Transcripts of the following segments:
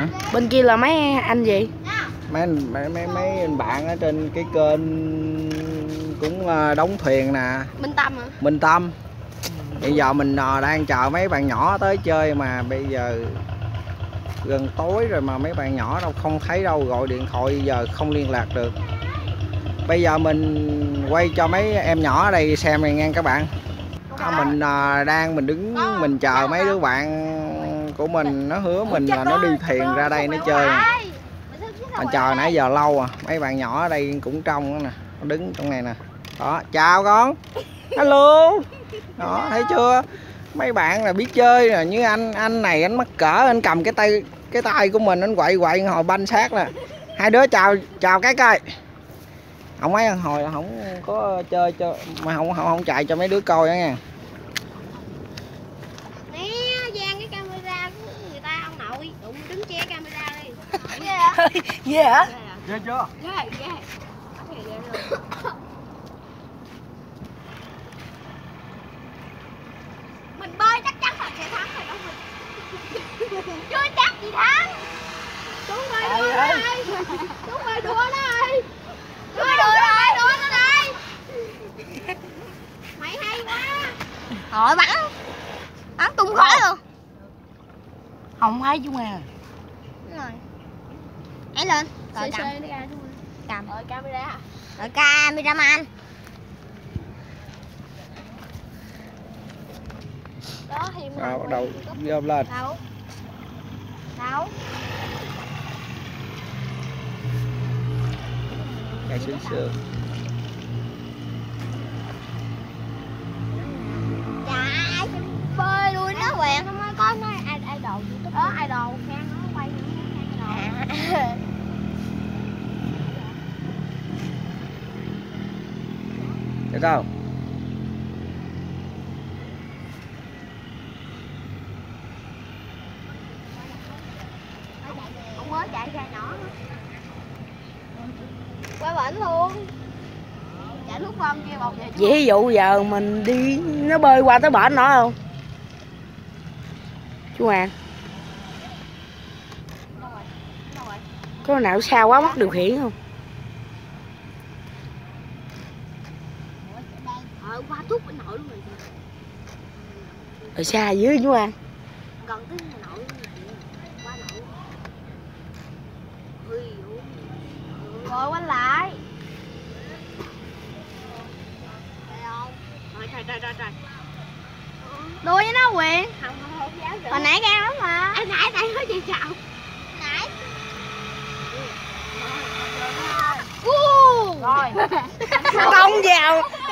Hả? Bên kia là mấy anh gì? Mấy anh bạn ở trên cái kênh cũng đóng thuyền nè. Minh Tâm hả? Minh Tâm. Bây giờ mình đang chờ mấy bạn nhỏ tới chơi mà bây giờ gần tối rồi mà mấy bạn nhỏ đâu không thấy đâu, gọi điện thoại giờ không liên lạc được. Bây giờ mình quay cho mấy em nhỏ ở đây xem này nghe các bạn. Mình mình đứng mình chờ mấy đứa bạn của mình, nó hứa mình là nó đi thuyền ra đây nó chơi. Mà chờ nãy giờ lâu à, mấy bạn nhỏ ở đây cũng trong nữa nè, nó đứng trong này nè. Đó, chào con. Hello. Đó, thấy chưa? Mấy bạn là biết chơi nè, như anh này anh mắc cỡ, anh cầm cái tay của mình anh quậy quậy hồi banh sát nè. Hai đứa chào cái coi. Ông ấy hồi là không có chơi cho mà không chạy cho mấy đứa coi đó nha. Nè, gian cái camera của người ta ông nội, đụng đứng che camera đi. Ghê hả? Ghê chưa? Ghê. Mình bơi chắc chắn là sẽ thắng rồi đó mình. Chưa chắc gì thắng. Xuống bơi đùa nó ơi. Xuống bơi đùa nó ơi. Đưa đùa nó đây. Mày hay quá. Rồi bắn tung khói luôn. Không hay chứ mà. Đúng rồi. Ấy lên. Rồi cầm. Rồi camera. Rồi cameraman. Đó thì bắt đầu gom lên. Đâu. Cái xương xương. Dạ, bơi luôn đó bạn. Nó mới có nói idol YouTube. Đó idol fan nó quay những cái idol. Được không? Ông mới chạy ra nhỏ. Qua bển luôn. Chạy lúc vòng kia bọc vậy. Ví dụ giờ mình đi nó bơi qua tới bển nó không? Chú Hoàng. Có nào xa quá mất điều khiển không? Qua thuốc bên nội luôn rồi. Ở xa dưới chú Hoàng. Gần tới nội. Qua nội. Ui. Rồi quay lại. Trời. Đùa với nó Quyền. Không dám được. Hồi nãy gan lắm mà. Anh nãy đây có gì chào. Nãy. Rồi.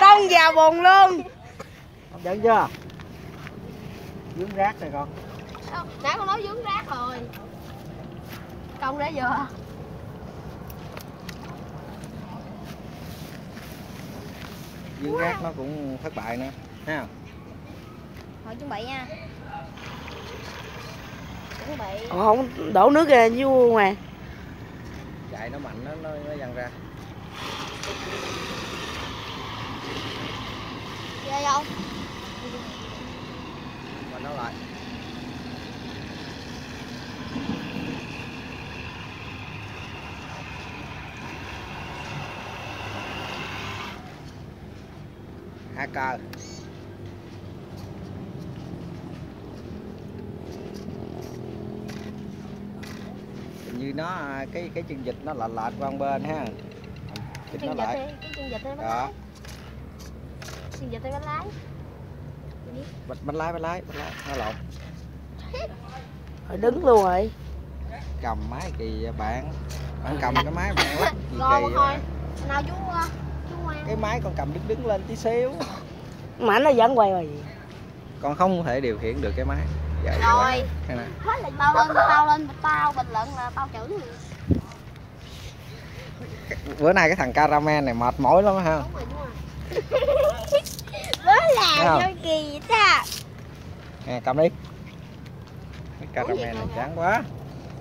Tông vào bồn luôn. Giận chưa? Vướng rác rồi con. Nãy con nói vướng rác rồi. Công đã vừa. Vướng rác nó cũng thất bại nữa ha. Thôi chuẩn bị nha. Chuẩn bị. Không đổ nước ra chứ mà. Chạy nó mạnh nó văng ra. Ghê không? Mình nó lại. Hacker. Như nó cái chân vịt nó lệch qua bên ha. Vịt nó lại. Cái chân vịt nó lái. Chân vịt nó lái. Bánh lái nó lộn. Rồi đứng luôn rồi. Cầm máy kỳ bạn. Bạn cầm cái máy bạn lắc gì kỳ. Thôi. Nào chú cái máy con cầm đứng lên tí xíu. Mà nó vẫn quay rồi. Con không thể điều khiển được cái máy. Vậy rồi. Tao lên tao bình luận là tao chửi. Bữa nay cái thằng cameraman này mệt mỏi lắm ha. Bữa làm cho kỳ vậy ta. Nè cầm đi. Cái cameraman này chán quá.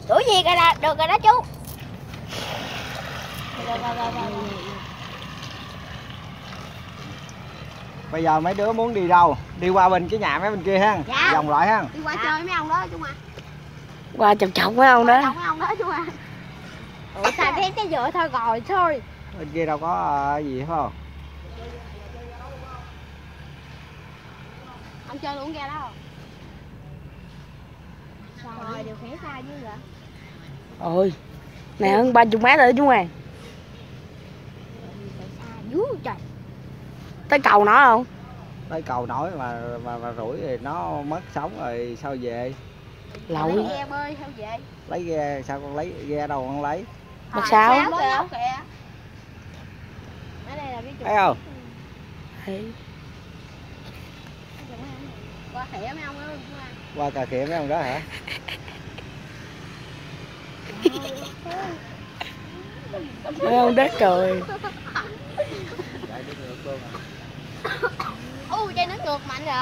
Tuổi gì rồi là được rồi đó chú. Rồi. Bây giờ mấy đứa muốn đi đâu? Đi qua bên cái nhà mấy bên kia ha. Dạ. Vòng lại ha. Đi qua chơi mấy ông đó chú mà. qua chọc chọc với ông đó. Chú à. Ủa sao thấy cái dựa thôi rồi thôi. Ở kia đâu có gì không? Ông chơi luôn ra đó. Rồi điều khiển xa dữ vậy. Ôi. Này hơn 30 mét rồi chú à. Trời. Tới cầu nó không? Tới cầu nổi mà rủi thì nó mất sống rồi sao về? Lậu. Lấy ghe bơi sao về? Lấy ghe sao con lấy ghe đâu con lấy? Mất sao? Thấy không? Thấy. Qua khỉa mấy ông đó. Qua cà khỉa mấy ông đó hả? Mấy ông đất trời. Ui dây nó ngược mạnh rồi.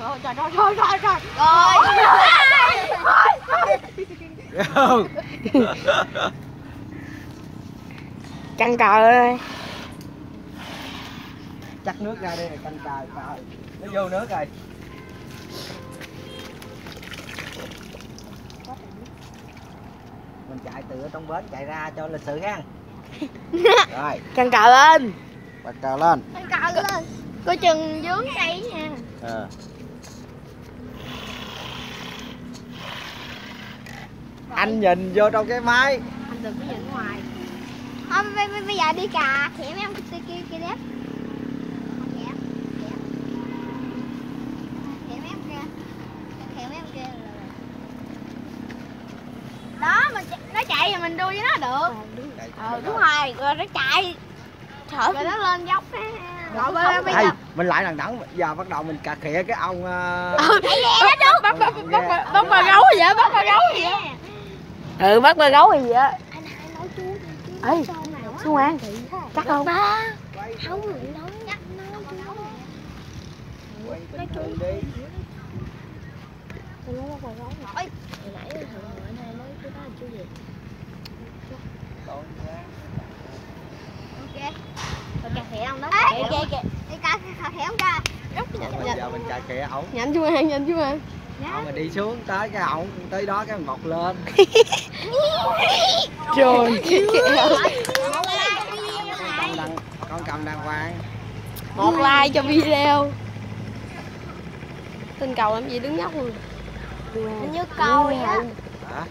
Rồi trời ơi trời ơi trời. Rồi. Căng trời ơi. Chắc nước ra đi căng trời trời. Nó vô nước rồi. Mình chạy từ ở trong bến chạy ra cho lịch sự ha. Rồi. Căng trời lên. Bắt cào lên. Bắt cào lên. Coi chừng vướng cây nha. Ờ. Anh nhìn vô trong cái máy. Anh đừng có nhìn ngoài. Thôi bây giờ đi cà khỉa mấy ông kia kia đép. Khỉa. Khỉa mấy ông kia. Khỉa mấy ông kia. Đó mình nó chạy thì mình đua với nó được. Ờ đúng rồi, rồi nó chạy. Thở rồi nó lên dốc á. Rồi bây giờ mình lại lần đẳng giờ bắt đầu mình cà khịa cái ông bắt bà gấu gì vậy? Bắt bà gấu gì vậy? Ừ bắt bà gấu gì vậy? Anh hai nói chú đi chứ. Chú An. Chắc không? Không người nói nhắc nó chú. Nói chú đi. Tôi nói bà gấu nổi. Hồi nãy anh hai nói chú đó chú gì? Cà khỉa ông đó. Ê, cà khỉa ông ra. Bây giờ mình cà khỉa ổng. Nhanh chú An, nhanh chú An. Ông mà đi xuống tới cái ổng, tới đó cái mình bọc lên. Trời con cầm đàng hoàng. Một like cho video. Tên cầu làm gì đứng nhóc luôn. Anh nhớ câu rồi hả? Hả?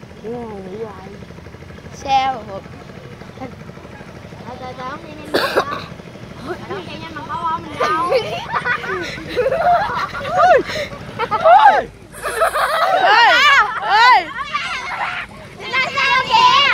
Sao? Trời trời không đi nhanh đâu. Trời không chạy nhanh mà bao ông mình đâu. Ôi. Ôi. Đi ra sao kìa.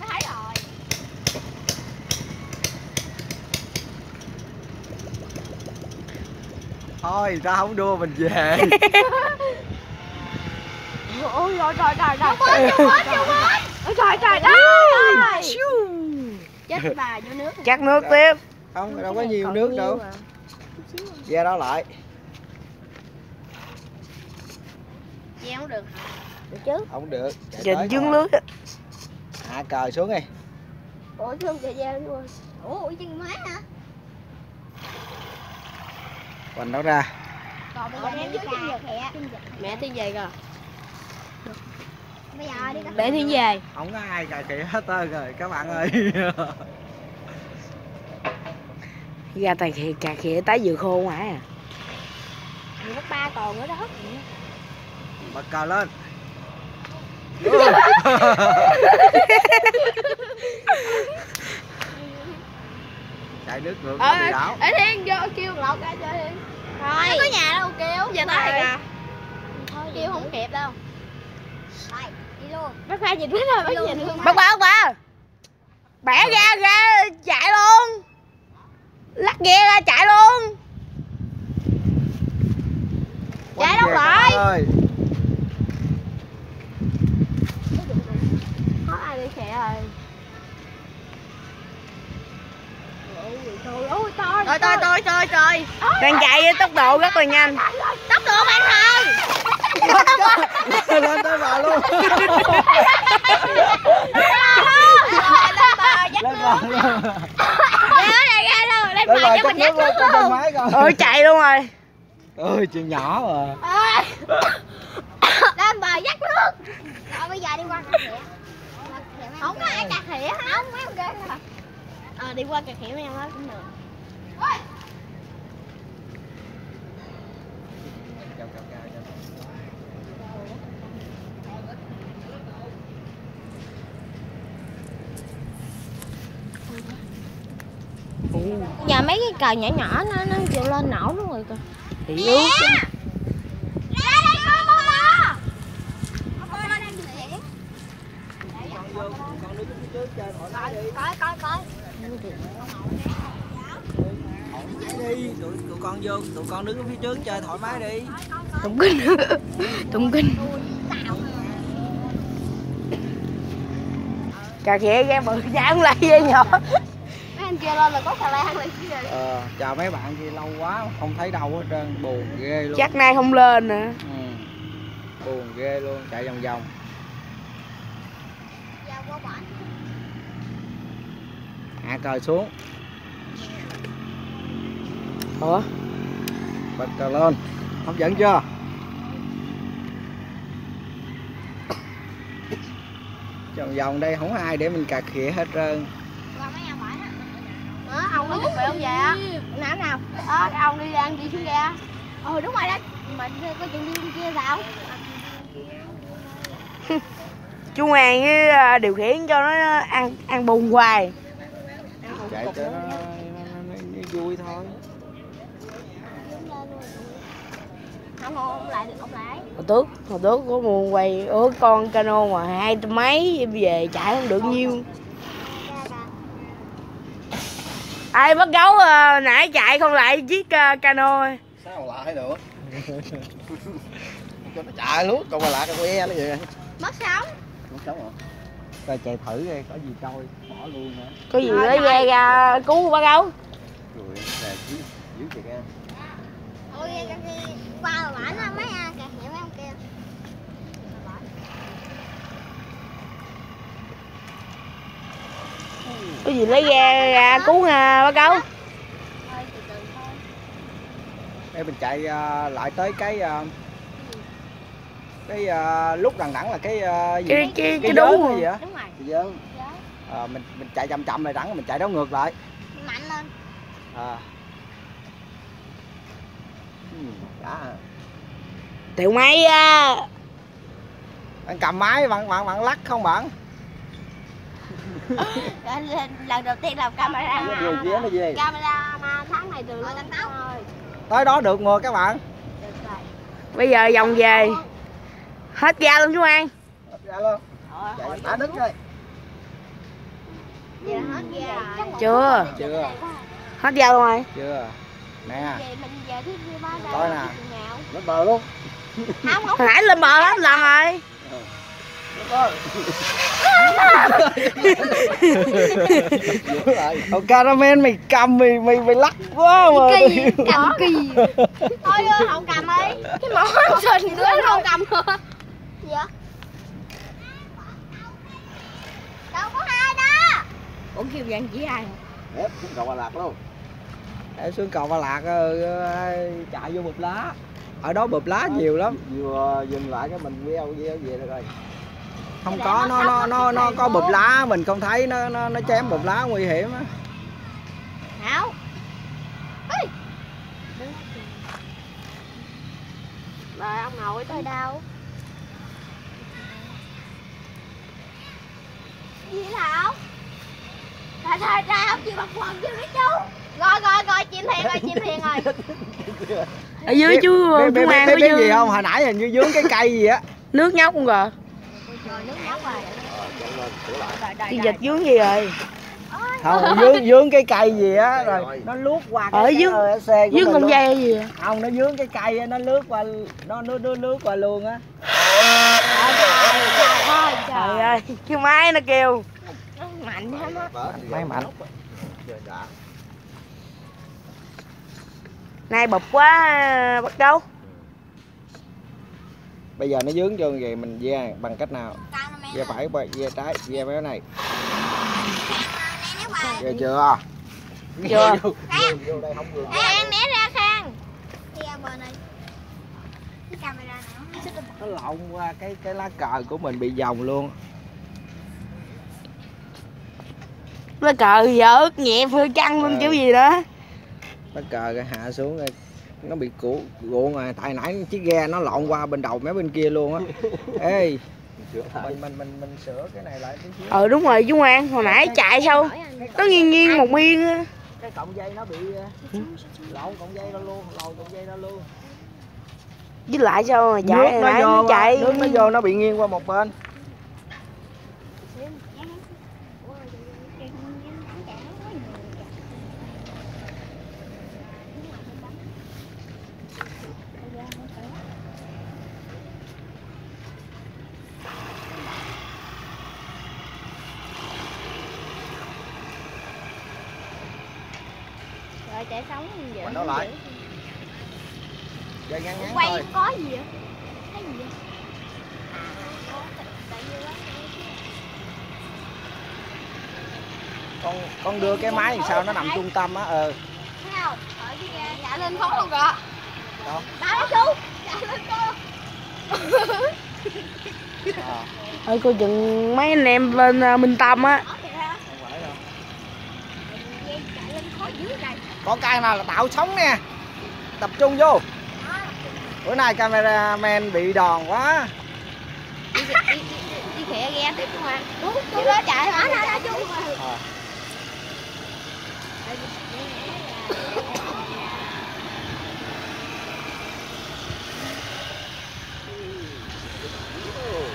Nó thấy rồi. Thôi ta không đua mình về. Ôi trời trời trời trời. Trời trời trời trời. Chết bà vô nước. Chắc nước tiếp. Không, đâu có nhiều nước đâu. Ra đó lại. Ra không được. Được chứ. Không được. Chỉnh dướng nước. Hạ cờ xuống đi. Ủa chứ không chạy ra luôn. Ủa chân máy hả? Quanh nó ra. Còn bây giờ ném dưới kìa. Mẹ Thiên về rồi. Để Thiên về. Không có ai cà khỉa hết rồi các bạn ơi. Ra tài khỉa, cà khỉa tái dừa khô hả à. Mình bắt 3 còn nữa đó. Bật cờ lên. Chạy nước ngược nó bị đảo. Ê Thiên vô kêu lột ra chơi Thiên. Thôi. Nó có nhà đâu kêu. Giờ tới kìa. Kêu không kịp đâu. Rồi, đi luôn. Bác ba nhìn hết rồi, bác nhìn luôn. Bác ba. Bẻ ra ra chạy luôn. Lắc ghe ra chạy luôn. Chạy đâu rồi? có ai đi khè rồi. Trời ơi. Bạn chạy với tốc độ rất là nhanh. Tốc độ bạn ơi. Lên tới bờ luôn. Lên bờ chạy luôn rồi. Ơi chuyện nhỏ mà. Lên bờ dắt nước. Rồi bây giờ đi qua cà khịa. Không có ai cà khịa hả? Không mấy con ghê hả? Đi qua cà khịa em nói cũng được. Giờ mấy cái cờ nhỏ nhỏ nó chịu lên nổ luôn rồi kìa. Thì ướt. Coi. Đi, tụi con vô, tụi con đứng ở phía trước chơi thoải mái đi. Tụng kinh. Cà khịa ra bự dám lại với nhỏ. Mấy anh kia lên là có xà lan rồi chứ gì. Chào mấy bạn kia lâu quá không thấy đâu hết trơn, buồn ghê luôn. Chắc nay không lên nữa. Buồn ghê luôn, chạy vòng. Hạ cờ xuống. Ủa? Bật cờ lên. Hấp dẫn chưa? Vòng vòng đây không ai để mình cà khịa hết trơn. Ông có chuẩn bị không vậy á? Nào. Ông đi ăn gì xuống kìa. Đúng rồi đó. Mình có chuyện đi bên kia sao? Chú Hoàng với điều khiển cho nó ăn bùn hoài. Chạy cho nó vui thôi. Hồi tước có mua quay ướt con cano mà 200 mấy em về chạy không được nhiêu. Ai bắt gấu nãy chạy không lại chiếc cano. Sao lại được? Cho nó chạy lướt còn mà lại cái que nó vậy. Mất sống hả? Rồi chạy thử đi có gì coi bỏ luôn hả? Có gì nữa về cứu bắt gấu. Rồi là giữ chị em. Ôi cái qua bả nó mấy cà khịa mấy ông kia. Có gì lấy ra cứu bắt gấu. Đây mình chạy lại tới cái lúc đằng là cái đú hay gì á. Mình chạy chậm lại đẳng mình chạy đó ngược lại. Mạnh lên. Tiểu máy á. Bạn cầm máy bạn lắc không bạn? Lần đầu tiên làm camera. Camera mà tháng này từ lên tóc. Tới đó được mưa các bạn. Được rồi. Bây giờ vòng về. Hết ga luôn chú An. Hết ga luôn. Chạy đứt rồi. Vậy là hết ga rồi. Chưa. Hết ga luôn rồi. Chưa. Nè. Mình về tiếp đi ba ra. Coi nè. Lên bờ luôn. Không. Hồi nãy lên bờ lắm lần rồi. Ông cameraman mày cầm mày lắc quá mà. Cầm kỳ. Thôi không cầm ấy. Cái món xình của anh không cầm nữa. Gì vậy? Đâu có hai đó. Ủa kêu vàng chỉ ai hả? Ép xuống cầu Ba Lạc luôn. Ép xuống cầu Ba Lạc chạy vô bụp lá. Ở đó bụp lá nhiều lắm. Vừa dừng lại cái mình queo về được rồi. Không có nó có bụp lá mình không thấy nó chém bụp lá nguy hiểm á. Hảo. Rồi ông nội tới đâu? Gì Thảo? Thôi ra ông chị bật quần chứ đấy chú. Rồi chim thiền rồi. Ở dưới chú An có biết gì không? Hồi nãy hình như vướng cái cây gì á. Nước nhóc không rồi. Đi dịch vướng gì rồi? Không, vướng cái cây gì á rồi nó lướt qua cái xe vướng con dây gì vậy? Không, nó vướng cái cây nó lướt qua luôn á. Trời ơi, kêu máy nó kêu. Mạnh lắm á. Máy mạnh. Nay bụp quá bắt đâu. Bây giờ nó dướng vô vậy mình ve bằng cách nào? Ve phải, ve trái, ve mấy cái này. Ve chưa? Chưa. Vô đây không vừa. Em né ra Khang. Ve bờ này. Cái camera này nó lộn qua cái lá cờ của mình bị vòng luôn. Lá cờ giờ ướt nhẹ phơi chăn luôn chứ gì đó. Lá cờ hạ xuống rồi. Nó bị cuộn rồi, tại nãy chiếc ghe nó lộn qua bên đầu mé bên kia luôn á. Ê, mình sửa cái này lại tí xíu. Ờ đúng rồi chú An, hồi nãy chạy sao nó nghiêng một miên á. Cái cọng dây nó bị lộn cọng dây ra luôn, lồi cọng dây ra luôn. Với lại sao mà chạy nãy nó chạy. Nước nó vô nó bị nghiêng qua một bên. Chạy sống như vậy. Mình đâu lại. Chạy ngắn ngắn quay thôi. Có gì vậy? Cái gì vậy? Con đưa cái máy thì sao nó nằm trung tâm á. Ừ. Thấy không? Ở cái ghe chạy lên phố luôn kìa. Đâu? Đó chú. Chạy lên cô. Thôi cô chừng mấy anh em lên Minh Tâm á. Có cái nào là tạo sóng nè. Tập trung vô. Bữa nay cameraman bị đòn quá. Đi khịa ghe tiếp không anh? Đúng, chú đó chạy hả? Đó chú.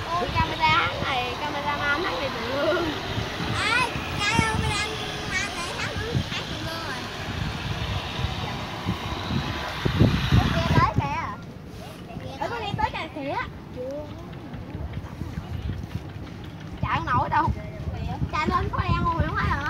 Ôi camera hắn này, camera man hắn này tự lương. Chạy nổi đâu. Chạy lên có đen rồi không phải hả?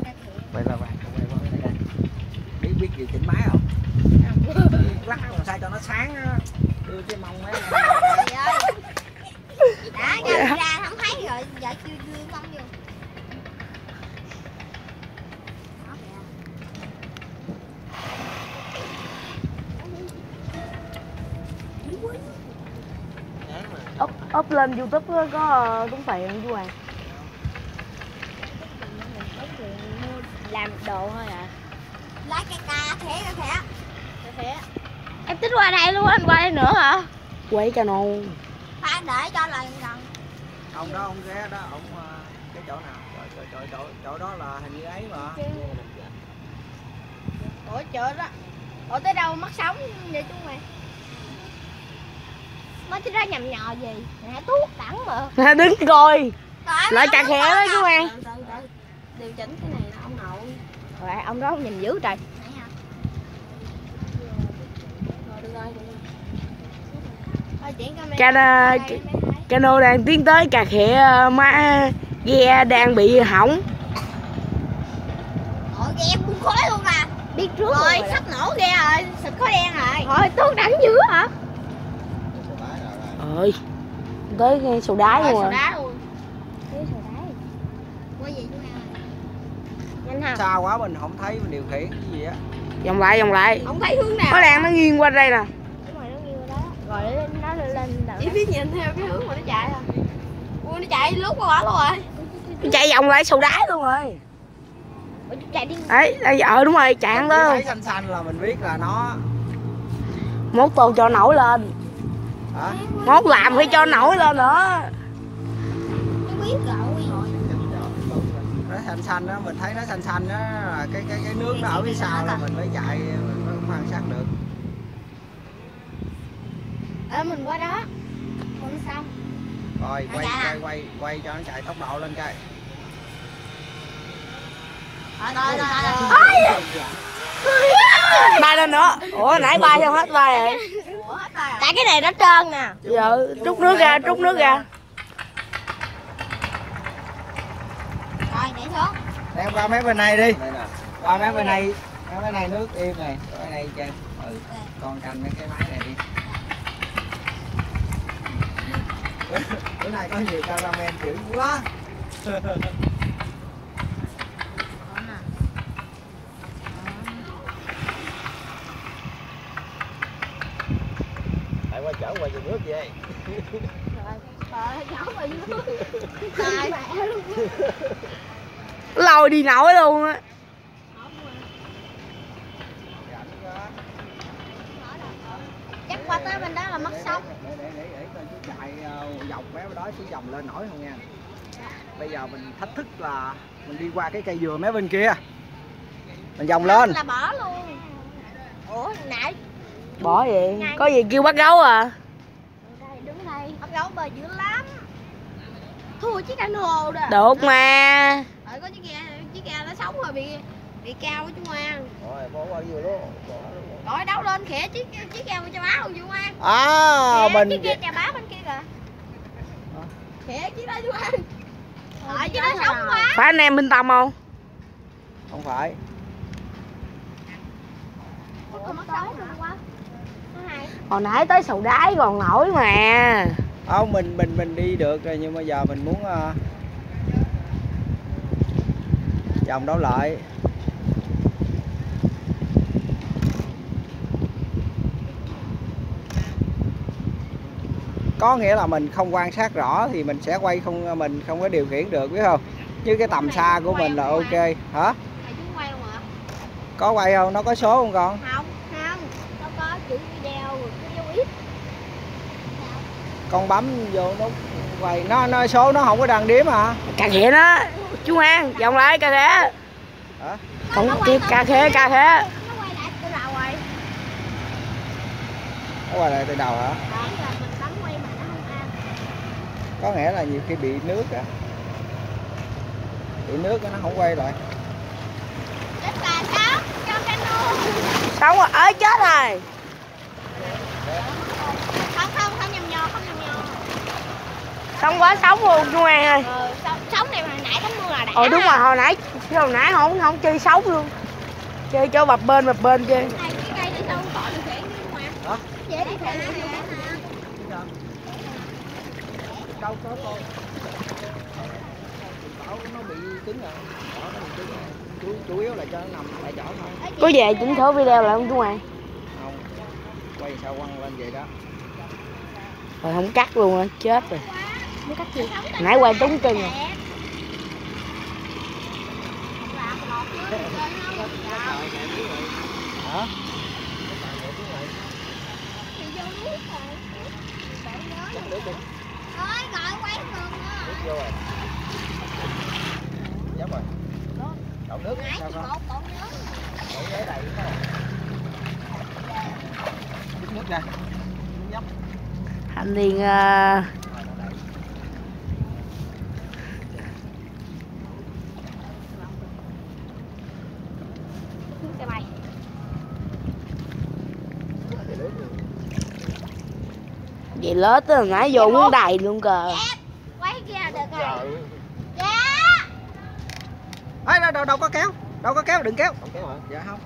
cây thiện. Quay qua đây. Biết gì chỉnh máy không? Lắc làm sao cho nó sáng á. Đưa cái mông ấy. Trời ơi. Đã ra không thấy rồi, giờ chưa đưa con vô. Up lên YouTube có tốn tiền không chú Hoàng? Làm đồ thôi à. Lấy cái ca thế. Em tính qua đây luôn, anh qua đây nữa hả? Quay cho nó. Phải để cho lần gần. Ông đó ông ghé đó, ông cái chỗ nào? Chỗ đó là hình như ấy mà. Ủa chỗ đó. Ủa tới đâu mất sóng vậy chú Hoàng? Mới chứ ra nhầm nhò gì nè tuốt đẳng mà đứng coi lại chặt khẽ đó chú An. Điều chỉnh cái này là ông nội rồi ông đó không nhìn dữ trời. Cano đang tiến tới cà khẹ má ghe đang bị hỏng. Ôi ghe cũng khói luôn à. Biết trước rồi sắp nổ ghe rồi xịt khói đen rồi. Ôi tuốt đẳng dữ hả? Ơi tới ngay sầu đá luôn. Sầu đá luôn. Tới sầu đá. Quay về chú An. Xa quá mình không thấy mình điều khiển cái gì á. Vòng lại. Không thấy hướng nào. Nó đang nó nghiêng qua đây nè. Đúng rồi nó nghiêng qua đó. Rồi nó lên đầu. Chỉ biết nhìn theo cái hướng mà nó chạy à. Ui nó chạy lút qua bả luôn rồi. Nó chạy vòng lại sầu đá luôn rồi. Ủa chạy đi. Đấy, đúng rồi, chạy ăn đó. Thấy xanh là mình biết là nó mốt tô cho nổi lên. Hả? Mốt làm phải cho nổi lên nữa. Nó biết rồi. Nó xanh đó, mình thấy nó xanh đó là cái nước nó ở phía sau là mình phải chạy mình mới quan sát được. Mình qua đó. Còn xong. Rồi quay cho nó chạy tốc độ lên coi. Thôi. Bay lên nữa. Ủa nãy bay xong hết bay rồi. Tại cái này nó trơn nè. Giờ trút nước ra, trút nước ra. Rồi để xuống. Đem qua mấy bên này đi. Qua mấy bên này. Cái này nước im này, cái này chơi. Ừ, con cầm mấy cái máy này đi. Cái này có nhiều cameraman dữ quá. Tại qua chở qua dùng nước vậy. Trời mẹ luôn. Lôi đi nổi luôn á. Chắc qua tới bên đó là mất sóng. Để tôi chạy dọc bé đó xuống dòng lên nổi không nha. Bây giờ mình thách thức là mình đi qua cái cây dừa mé bên kia. Mình vòng lên. Là bỏ luôn. Ủa nãy bỏ gì? Ngày... Có gì kêu bắt gấu à? Đây đứng đây. Bắt gấu bơi dữ lắm. Thua chiếc anh hồ đó. Được mà. Ở có chiếc ghe nó sống rồi bị cao của chú Ngoan. Rồi bỏ qua dừa luôn. Rồi đâu lên khẽ chiếc ghe bên Châu Á luôn chú Ngoan. À mình chiếc ghe Trà Bá bên kia kìa. Khẽ chiếc đó chú Ngoan. Rồi chứ nó sống quá. Phải anh em Minh Tâm không? Không phải. Hồi nãy tới Sầu Đáy còn nổi mà. Không mình đi được rồi nhưng mà giờ mình muốn vòng đấu lại. Có nghĩa là mình không quan sát rõ thì mình sẽ quay không, mình không có điều khiển được biết không? Chứ cái tầm xa của mình là ok hả? Có quay không? Nó có số không con? Không, không. Nó có chữ video rồi cái dấu ít. Con bấm vô nó quay, nó số nó không có đăng điểm hả? Cà khẽ đó. Chú An, vòng lại cà khẽ. Hả? Còn tiếp cà khẽ, cà khẽ. Nó quay lại từ đầu rồi. Nó quay lại từ đầu hả? Có nghĩa là nhiều khi bị nước á, bị nước nó không quay lại. Chết là sóng, cho cano. Sóng rồi, ơi chết rồi. Không nhầm nhò, không nhầm nhò. Sóng quá sóng luôn chú An ơi. Sóng này hồi nãy nó mưa là đã. Ồ đúng rồi, hồi nãy không chơi sóng luôn. Chơi cho bập bên chơi. Cái cây nó gọi được thiện chứ không ạ? Dễ đi thiện chứ không ạ? Đâu có con. Nó bị cứng rồi. Chủ yếu là cho nó nằm tại chỗ thôi. Có về chỉnh sửa video lại không chú Ngoan? Không. Quay sao quăng lên vậy đó. Rồi không cắt luôn á, chết rồi. Nó cắt gì? Nãy quay túng chân rồi. Hả? Ơi gọi quay thường vô rồi. Dám rồi. Đậu nước sao con? Đậu ghế đầy đúng không? Đứt nước ra. Nhấp. Thanh Niên xe bay. Vậy lết á, nãy vô muốn đầy luôn kìa. Quay kia được rồi. Dạ. Ê, đâu có kéo. Đâu có kéo, đừng kéo. Không kéo hả? Dạ không.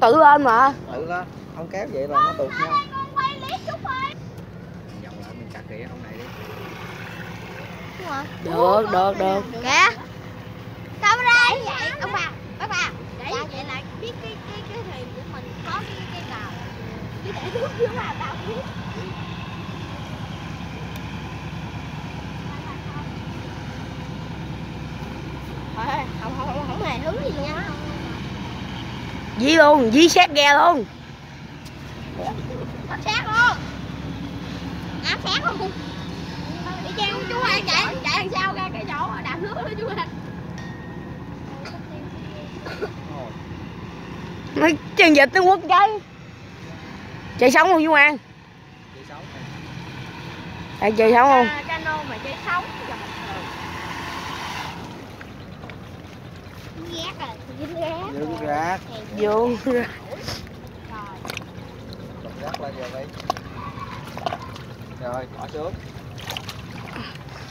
Tự lên mà. Tự lên. Không kéo vậy là nó tụt nhau. Con quay lé chút thôi. Dòng lại mình cắt kìa ông này đi. Được. Kìa. Camera vậy. Ông bà, bác bà. Để vậy là biết cái thuyền của mình có cái cào. Để nước dưới là tao biết. Không hề hứng gì nha. Dí luôn, dí sát ghe luôn. Áp sát luôn. Áp sát luôn. Đi theo chú An chạy đằng sau ra cái chỗ đạp nước đó chú An. Nó chân vịt nó quất cái. Chơi sống không chú An? Chơi sống. Đang chơi sống không? Cano mà chơi sống. rác rồi, dính rác. Rác lên rồi đi. Rồi, bỏ xuống.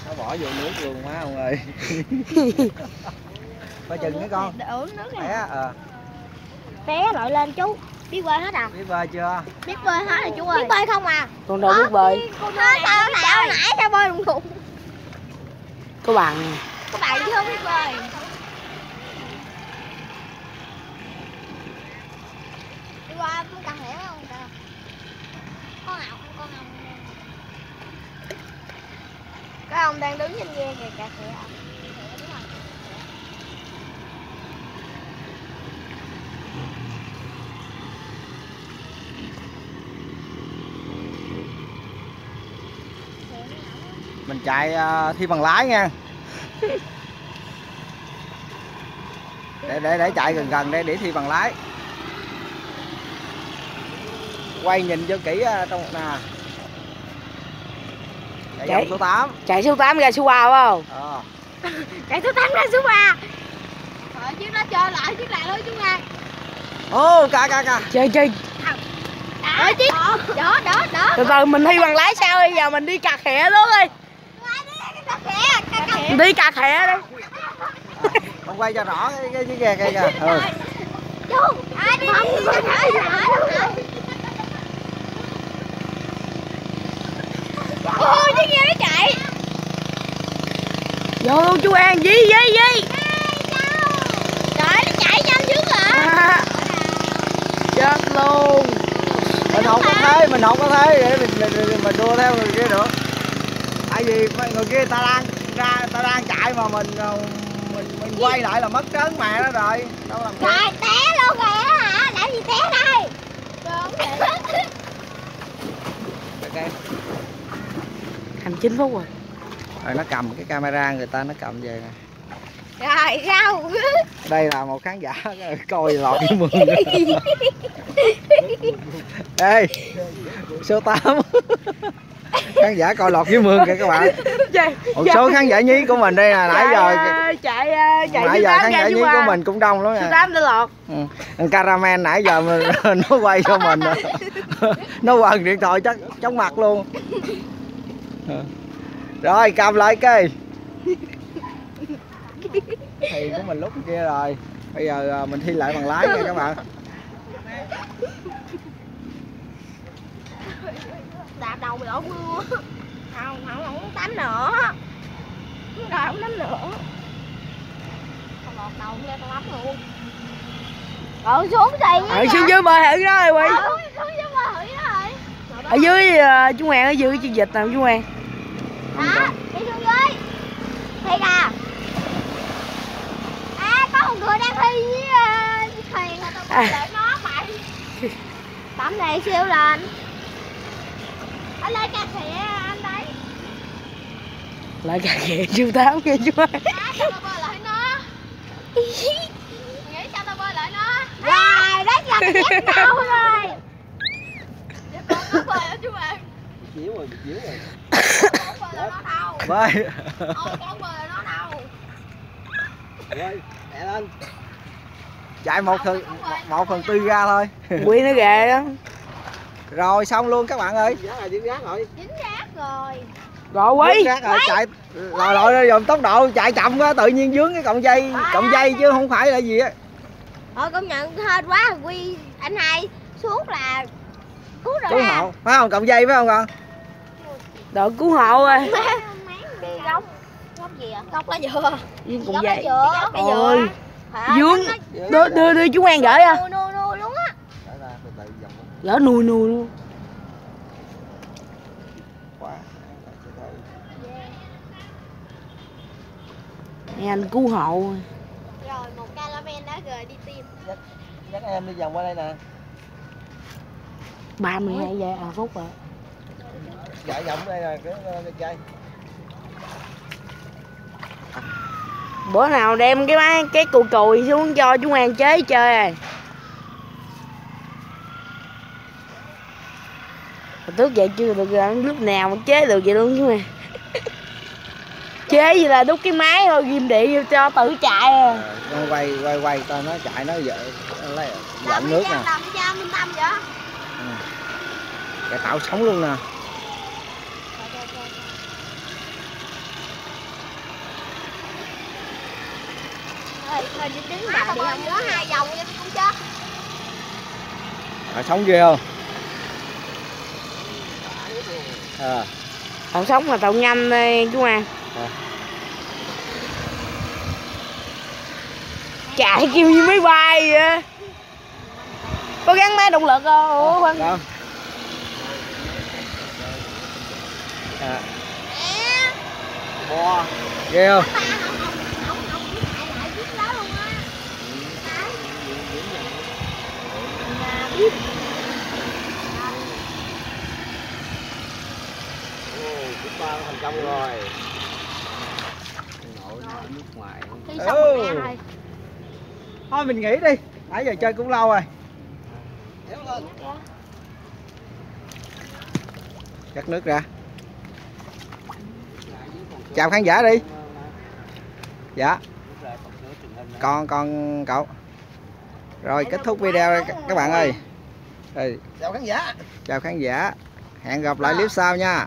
Nó bỏ vô nước luôn má ông ơi. Phải chừng cái con. Té à. Té lội lên chú. Biết bơi hết à? Biết bơi chưa? Biết bơi hết rồi chú ơi. Biết bơi không à? Con đâu biết bơi. Sao nãy sao bơi lùng khùng. Các bạn chứ không biết bơi. Đi qua con cần hiểu không? Con nào. Cái ông đang đứng trên ghe kìa cả kìa. Mình chạy thi bằng lái nha. Để chạy gần đây để thi bằng lái. Quay nhìn cho kỹ trong nè. Chạy số 8. Chạy số 8 ra số 3 phải không? Ờ. Chạy số 8 ra số 3. Rồi chiếc nó chơi lại chiếc này thôi chúng này. Ô ca. Chơi. Đó chiếc. Đó. Từ mình thi bằng lái sao bây giờ mình đi cà khịa luôn đi. Đi cà khịa đi. Con quay cho rõ cái ghe kia kìa. Ừ. Chú, ai đi cà khịa cho rõ luôn hả? Ôi chiếc ghe nó chạy. Vô chú An dí. Trời nó chạy nhanh dữ hả? Chết luôn. Mình không có thế, để mình đua theo người kia được. Tại vì người kia ta đang chạy mà mình quay lại là mất trớn mẹ nó rồi. Đâu làm trời té luôn rồi đó hả? Làm gì té đây? Okay. 9 phút rồi. Rồi nó cầm cái camera người ta, nó cầm về nè. Rồi sao? Đây là một khán giả coi lọt cái mương. Ê, số 8. Khán giả coi lọt cái mương kìa các bạn. Một số khán giả nhí của mình đây là nãy giờ chạy nãy giờ khán giả nhí của mình cũng đông lắm nè. Số 8 đã lọt. Caramel nãy giờ nó quay cho mình. Nó quần điện thoại chắc chóng mặt luôn. Rồi cầm lại cái thì của mình lúc kia rồi. Bây giờ mình thi lại bằng lái nha các bạn. Đạp đầu đổ mưa. Không tắm nữa. Rồi không tắm nữa. Còn lọt đầu nghe tao lắm luôn. Rồi xuống gì? Ở xuống dưới bơi thử đó rồi Huy. Xuống dưới bơi thử đó rồi. Ở dưới chú Hoàng, ở dưới chương dịch nào chú Hoàng. Đó, đi xuống dưới. Thi ra. À, có một người đang thi với Hoàng là tao không để nó phải. Tắm này siêu lên. Ở lấy cà khịa anh đấy. Lấy cà khịa siêu táo kia chú Hoàng. À, sao tao bơi lại nó. Nghĩ sao tao bơi lại nó. Rồi, đấy là tiếp đâu rồi. Con bơi hả chú Hoàng? Chiếu rồi. Con bơi nó đâu? Bơi. Ôi con bơi nó đâu? Bơi, mẹ lên. Chạy 1/4 ra thôi. Quý nó ghê đó. Rồi xong luôn các bạn ơi. Dính rác rồi. Rồi Quý. Chạy lội dồn tốc độ chạy chậm quá tự nhiên vướng cái cọng dây chứ không phải là gì á. Thôi công nhận hên quá Quý anh hai suốt là cứu hộ phải không, cộng dây phải không con? Đội cứu hộ rồi. Gốc gì ạ? Gốc lá dừa. Vướng cộng dây. Ôi. Vướng. Đưa chú An gửi à? Nuôi luôn á. Gỡ nuôi luôn. Nghe anh cứu hộ. Rồi một caramel đã gửi đi tìm. Dắt em đi vòng qua đây nè. 32 giây à phút rồi. Chạy vòng đây rồi cứ chơi. Bữa nào đem cái cùi xuống cho chú An chế chơi. Tước vậy chưa được, lúc nào mà chế được vậy luôn chú An. chế gì là đút cái máy thôi, ghim điện cho tự chạy à. Nó quay tao nó chạy, nó giận nước nè. Làm cái dao Minh Tâm vậy? Cải tạo sống luôn nè. Thôi đi đứng bà đi không có hai vòng cho cũng chết. Bà sống ghê không? À. Tàu sống mà tàu nhanh đi chú An à. Chạy kêu như máy bay vậy. Có gắn máy động lực không? À, không. À. Wow. Ghê không? Ba thành công rồi. Nội nước ngoài. Thôi mình nghỉ đi. Nãy giờ chơi cũng lâu rồi. Cắt nước ra. Chào khán giả đi. Dạ. Con cậu. Rồi kết thúc video các bạn ơi. Chào khán giả. Chào khán giả. Hẹn gặp lại clip sau nha.